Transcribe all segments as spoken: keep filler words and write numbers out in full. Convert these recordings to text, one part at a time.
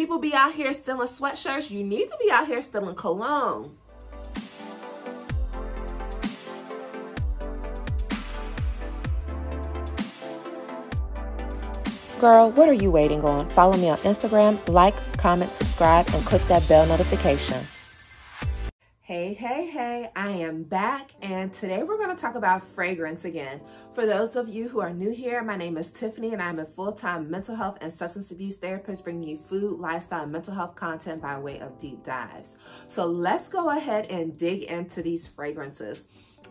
People be out here stealing sweatshirts. You need to be out here stealing cologne. Girl, what are you waiting on? Follow me on Instagram, like, comment, subscribe, and click that bell notification. Hey, hey, hey, I am back, and today we're going to talk about fragrance again. For those of you who are new here, my name is Tiffany, and I'm a full-time mental health and substance abuse therapist bringing you food, lifestyle, and mental health content by way of deep dives. So let's go ahead and dig into these fragrances.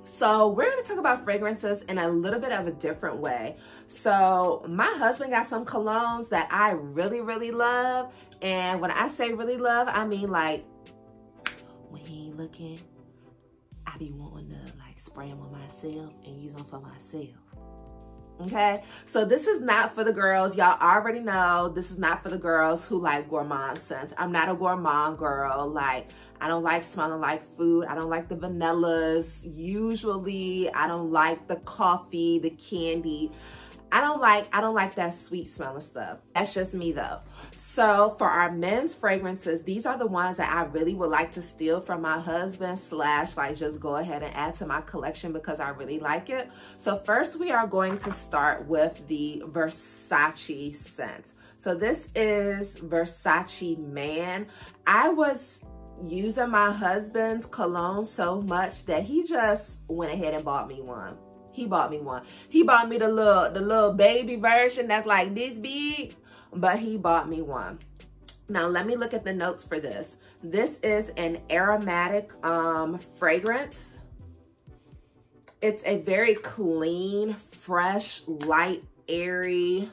So we're going to talk about fragrances in a little bit of a different way. So my husband got some colognes that I really, really love. And when I say really love, I mean like when he ain't looking, I be wanting to like spray him on myself and use them for myself. Okay, so this is not for the girls. Y'all already know this is not for the girls who like gourmand scents. I'm not a gourmand girl. Like, I don't like smelling like food. I don't like the vanillas. Usually, I don't like the coffee, the candy. I don't like, I don't like that sweet smelling stuff. That's just me though. So for our men's fragrances, these are the ones that I really would like to steal from my husband slash like just go ahead and add to my collection because I really like it. So first we are going to start with the Versace scent. So this is Versace Man. I was using my husband's cologne so much that he just went ahead and bought me one. He bought me one. He bought me the little, the little baby version that's like this big, but he bought me one. Now, let me look at the notes for this. This is an aromatic um, fragrance. It's a very clean, fresh, light, airy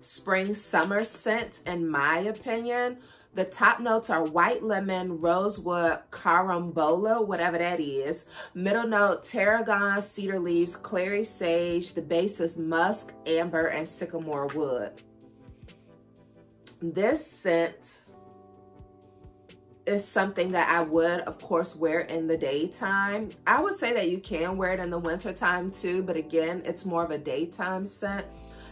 spring summer scent, in my opinion. The top notes are white lemon, rosewood, carambola, whatever that is. Middle note, tarragon, cedar leaves, clary sage. The base is musk, amber, and sycamore wood. This scent is something that I would, of course, wear in the daytime. I would say that you can wear it in the wintertime too, but again, it's more of a daytime scent.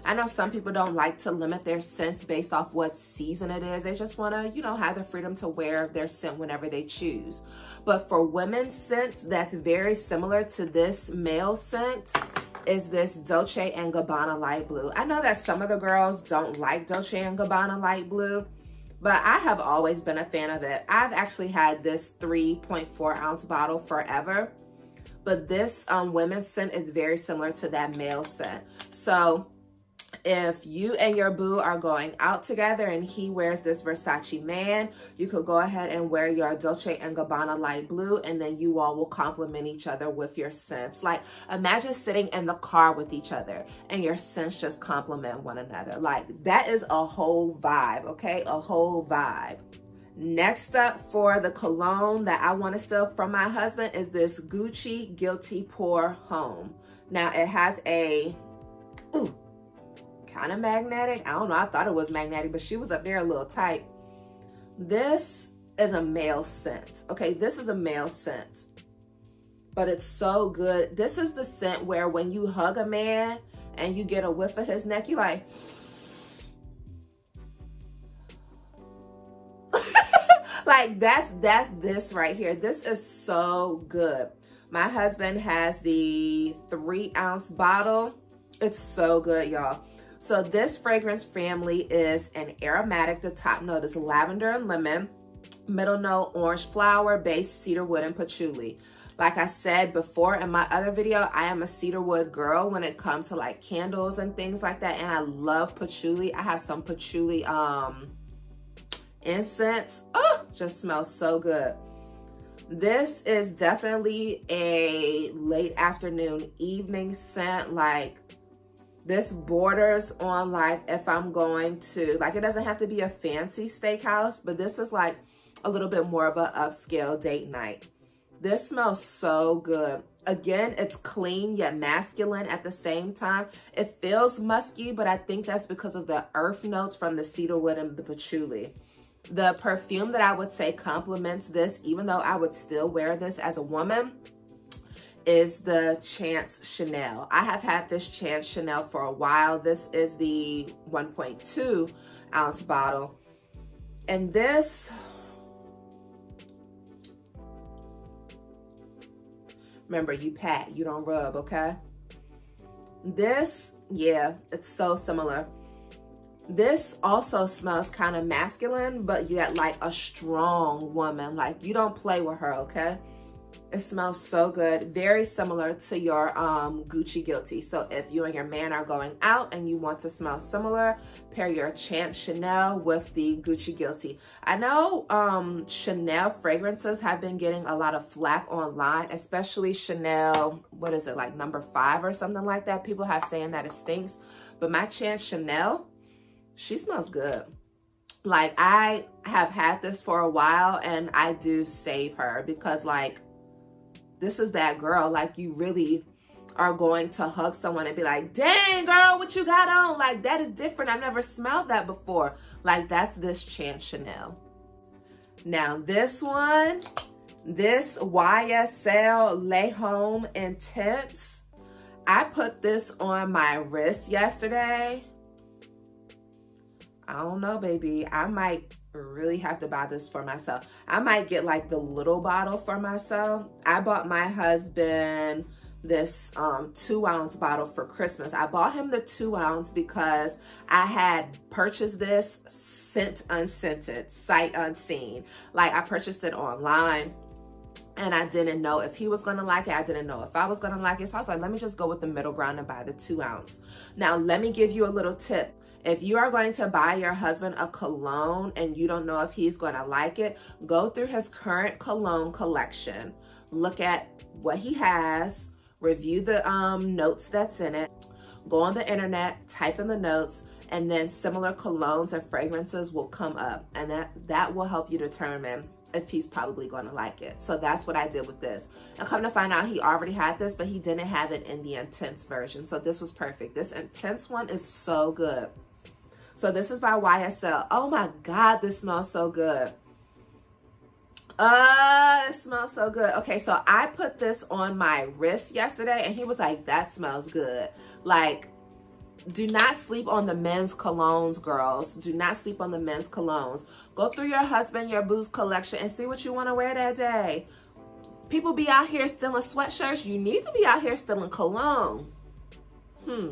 I know some people don't like to limit their scents based off what season it is. They just want to, you know, have the freedom to wear their scent whenever they choose. But for women's scents, that's very similar to this male scent, is this Dolce and Gabbana Light Blue. I know that some of the girls don't like Dolce and Gabbana Light Blue, but I have always been a fan of it. I've actually had this three point four ounce bottle forever, but this um, women's scent is very similar to that male scent. So if you and your boo are going out together and he wears this Versace Man, you could go ahead and wear your Dolce and Gabbana Light Blue, and then you all will complement each other with your scents. Like, imagine sitting in the car with each other and your scents just complement one another. Like, that is a whole vibe, okay? A whole vibe. Next up for the cologne that I want to steal from my husband is this Gucci Guilty Pour Homme. Now, it has a... Ooh, kind of magnetic. I don't know. I thought it was magnetic, but she was up there a little tight. This is a male scent. Okay, this is a male scent, but it's so good. This is the scent where when you hug a man and you get a whiff of his neck, you like, like that's, that's this right here. This is so good. My husband has the three ounce bottle. It's so good, y'all. So this fragrance family is an aromatic. The top note is lavender and lemon. Middle note, orange flower, base, cedarwood, and patchouli. Like I said before in my other video, I am a cedarwood girl when it comes to like candles and things like that. And I love patchouli. I have some patchouli um, incense. Oh, just smells so good. This is definitely a late afternoon, evening scent. Like, this borders on like if I'm going to, like, it doesn't have to be a fancy steakhouse, but this is like a little bit more of an upscale date night. This smells so good. Again, it's clean yet masculine at the same time. It feels musky, but I think that's because of the earth notes from the cedarwood and the patchouli. The perfume that I would say complements this, even though I would still wear this as a woman, is the Chance Chanel. I have had this Chance Chanel for a while. This is the one point two ounce bottle. And this, remember, you pat, you don't rub, okay? This, yeah, it's so similar. This also smells kind of masculine, but yet like a strong woman. Like, you don't play with her, okay? It smells so good. Very similar to your um, Gucci Guilty. So if you and your man are going out and you want to smell similar, pair your Chance Chanel with the Gucci Guilty. I know um, Chanel fragrances have been getting a lot of flack online, especially Chanel, what is it, like number five or something like that? People have saying that it stinks. But my Chance Chanel, she smells good. Like, I have had this for a while and I do save her because, like, this is that girl. Like, you really are going to hug someone and be like, dang, girl, what you got on? Like, that is different. I've never smelled that before. Like, that's this Chance Chanel. Now, this one, this Y S L Le Homme Intense. I put this on my wrist yesterday. I don't know, baby. I might really have to buy this for myself. I might get like the little bottle for myself. I bought my husband this um, two ounce bottle for Christmas. I bought him the two ounce because I had purchased this scent unscented, sight unseen. Like, I purchased it online and I didn't know if he was gonna like it. I didn't know if I was gonna like it. So I was like, let me just go with the middle ground and buy the two ounce. Now, let me give you a little tip. If you are going to buy your husband a cologne and you don't know if he's going to like it, go through his current cologne collection. Look at what he has, review the um, notes that's in it, go on the internet, type in the notes, and then similar colognes or fragrances will come up. And that, that will help you determine if he's probably going to like it. So that's what I did with this. And come to find out, he already had this, but he didn't have it in the intense version. So this was perfect. This intense one is so good. So this is by Y S L. Oh my God, this smells so good. Uh, it smells so good. Okay, so I put this on my wrist yesterday and he was like, that smells good. Like, do not sleep on the men's colognes, girls. Do not sleep on the men's colognes. Go through your husband, your boo's collection and see what you want to wear that day. People be out here stealing sweatshirts. You need to be out here stealing cologne. Hmm.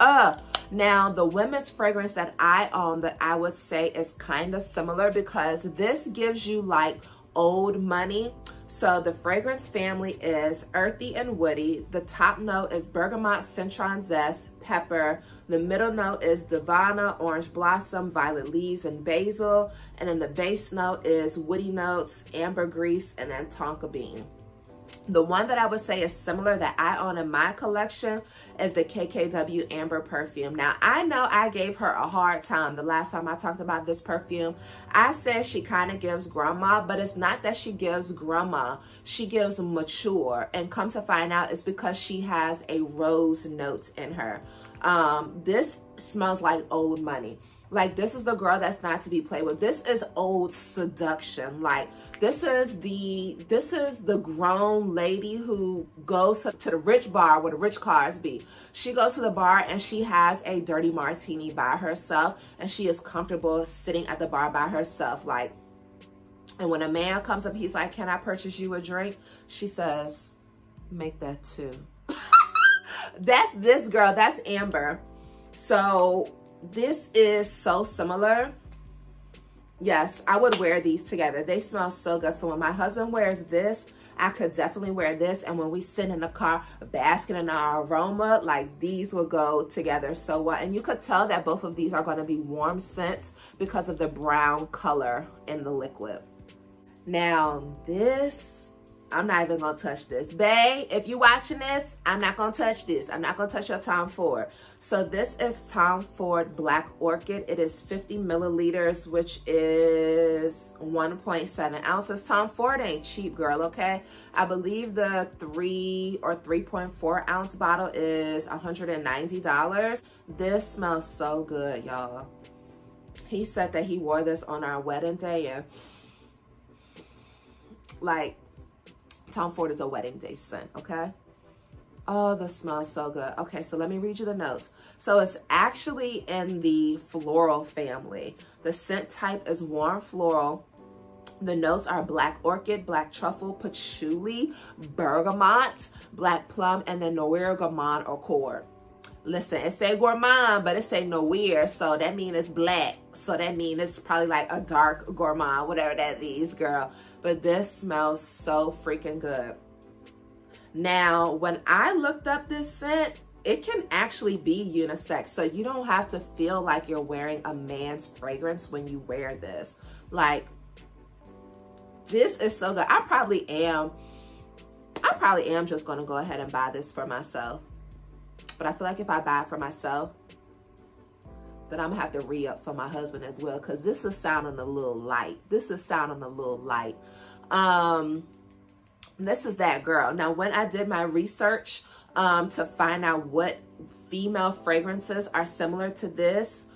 Uh. Now, the women's fragrance that I own that I would say is kind of similar because this gives you like old money. So the fragrance family is earthy and woody. The top note is bergamot, citron zest, pepper. The middle note is Davana, orange blossom, violet leaves, and basil. And then the base note is woody notes, ambergris, and then tonka bean. The one that I would say is similar that I own in my collection is the K K W Amber Perfume. Now, I know I gave her a hard time the last time I talked about this perfume. I said she kind of gives grandma, but it's not that she gives grandma. She gives mature. And come to find out, it's because she has a rose note in her. Um, this smells like old money. Like, this is the girl that's not to be played with. This is old seduction. Like, this is the this is the grown lady who goes to, to the rich bar where the rich cars be. She goes to the bar and she has a dirty martini by herself and she is comfortable sitting at the bar by herself. Like, and when a man comes up, he's like, can I purchase you a drink? She says, make that too. That's this girl. That's Amber. So this is so similar. Yes, I would wear these together. They smell so good. So when my husband wears this, I could definitely wear this. And when we sit in the car basking in our aroma, like, these will go together so well. And you could tell that both of these are going to be warm scents because of the brown color in the liquid. Now this, I'm not even going to touch this. Bae, if you watching this, I'm not going to touch this. I'm not going to touch your Tom Ford. So this is Tom Ford Black Orchid. It is fifty milliliters, which is one point seven ounces. Tom Ford ain't cheap, girl, okay? I believe the three or three point four ounce bottle is one hundred ninety dollars. This smells so good, y'all. He said that he wore this on our wedding day and, like, Tom Ford is a wedding day scent, okay? Oh, this smells so good. Okay, so let me read you the notes. So it's actually in the floral family. The scent type is warm floral. The notes are black orchid, black truffle, patchouli, bergamot, black plum, and then noir gourmand or cord. Listen, it say gourmand, but it say noir, so that means it's black. So that means it's probably like a dark gourmand, whatever that is, girl. But this smells so freaking good. Now, when I looked up this scent, it can actually be unisex. So you don't have to feel like you're wearing a man's fragrance when you wear this. Like, this is so good. I probably am. I probably am just going to go ahead and buy this for myself. But I feel like if I buy it for myself, then I'm going to have to re-up for my husband as well. Because this is sounding a little light. This is sounding a little light. Um, this is that girl. Now, when I did my research um, to find out what female fragrances are similar to this,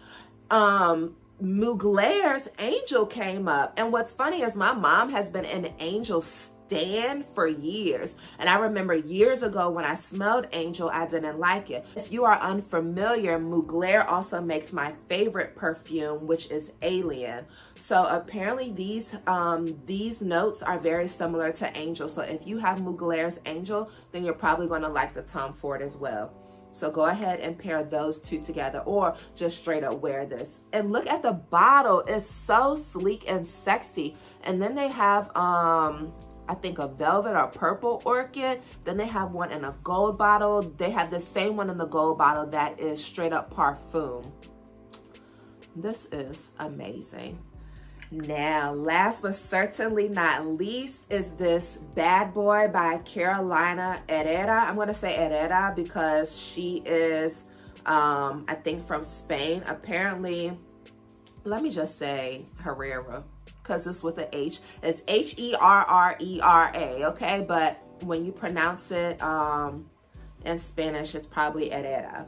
um... Mugler's Angel came up. And what's funny is my mom has been an Angel stan for years. And I remember years ago when I smelled Angel, I didn't like it. If you are unfamiliar, Mugler also makes my favorite perfume, which is Alien. So apparently these, um, these notes are very similar to Angel. So if you have Mugler's Angel, then you're probably going to like the Tom Ford as well. So go ahead and pair those two together or just straight up wear this. And look at the bottle. It's so sleek and sexy. And then they have, um, I think, a velvet or purple orchid. Then they have one in a gold bottle. They have the same one in the gold bottle that is straight up Parfum. This is amazing. Now, last but certainly not least is this Bad Boy by Carolina Herrera. I'm going to say Herrera because she is, um, I think, from Spain. Apparently, let me just say Herrera because it's with an H. It's H E R R E R A, okay? But when you pronounce it um, in Spanish, it's probably Herrera.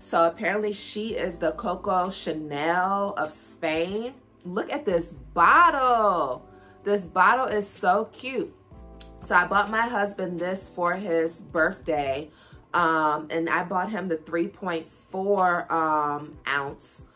So apparently, she is the Coco Chanel of Spain. Look at this bottle. This bottle is so cute. So I bought my husband this for his birthday. Um, and I bought him the three point four um, ounce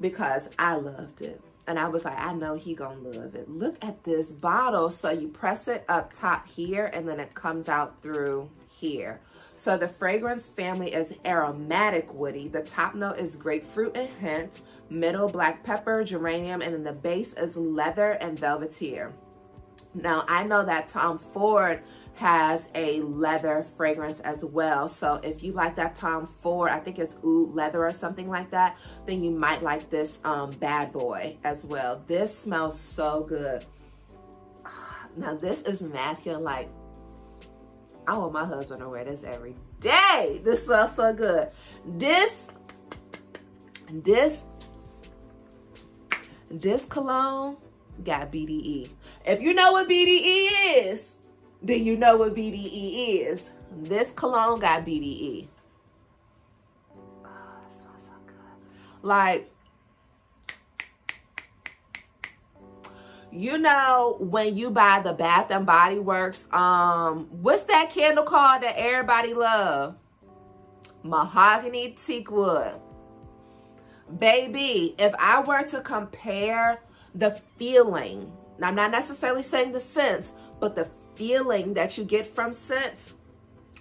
because I loved it. And I was like, I know he gonna love it. Look at this bottle. So you press it up top here and then it comes out through here. So the fragrance family is aromatic woody. The top note is grapefruit and mint, middle black pepper, geranium, and then the base is leather and velvetier. Now I know that Tom Ford has a leather fragrance as well. So if you like that Tom Ford, I think it's Oud Leather or something like that, then you might like this um, Bad Boy as well. This smells so good. Now this is masculine. Like, I want my husband to wear this every day. This smells so good. This, this, this cologne got B D E. If you know what B D E is, then you know what B D E is. This cologne got B D E. Oh, it smells so good. Like, you know, when you buy the Bath and Body Works, um, what's that candle called that everybody love? Mahogany Teakwood. Baby, if I were to compare the feeling, now I'm not necessarily saying the scents, but the feeling that you get from scents,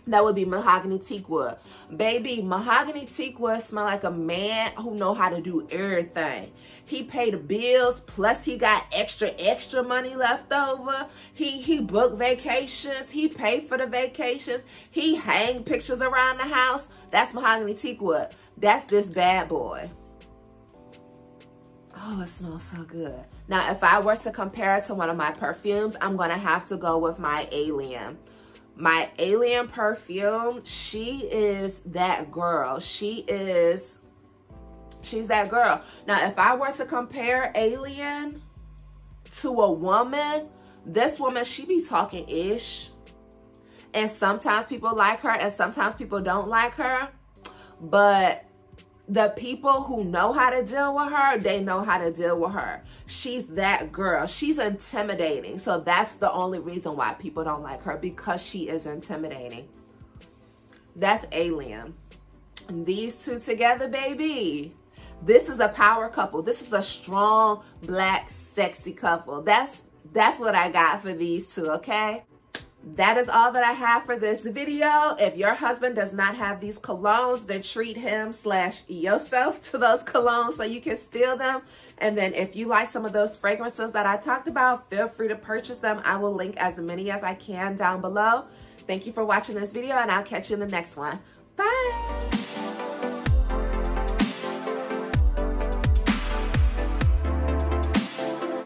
that would be Mahogany Teakwood. Baby, Mahogany Teakwood smell like a man who know how to do everything. He paid the bills, plus he got extra, extra money left over. He, he booked vacations. He paid for the vacations. He hang pictures around the house. That's Mahogany Teakwood. That's this Bad Boy. Oh, it smells so good. Now, if I were to compare it to one of my perfumes, I'm going to have to go with my Alien. My Alien perfume, she is that girl. She is, she's that girl. Now, if I were to compare Alien to a woman, this woman, she be talking ish. And sometimes people like her and sometimes people don't like her. But the people who know how to deal with her, they know how to deal with her. She's that girl. She's intimidating. So that's the only reason why people don't like her, because she is intimidating. That's Alien. These two together, baby. This is a power couple. This is a strong, black, sexy couple. That's that's what I got for these two, okay? That is all that I have for this video. If your husband does not have these colognes, then treat him slash yourself to those colognes so you can steal them. And then if you like some of those fragrances that I talked about, feel free to purchase them. I will link as many as I can down below. Thank you for watching this video, and I'll catch you in the next one. Bye.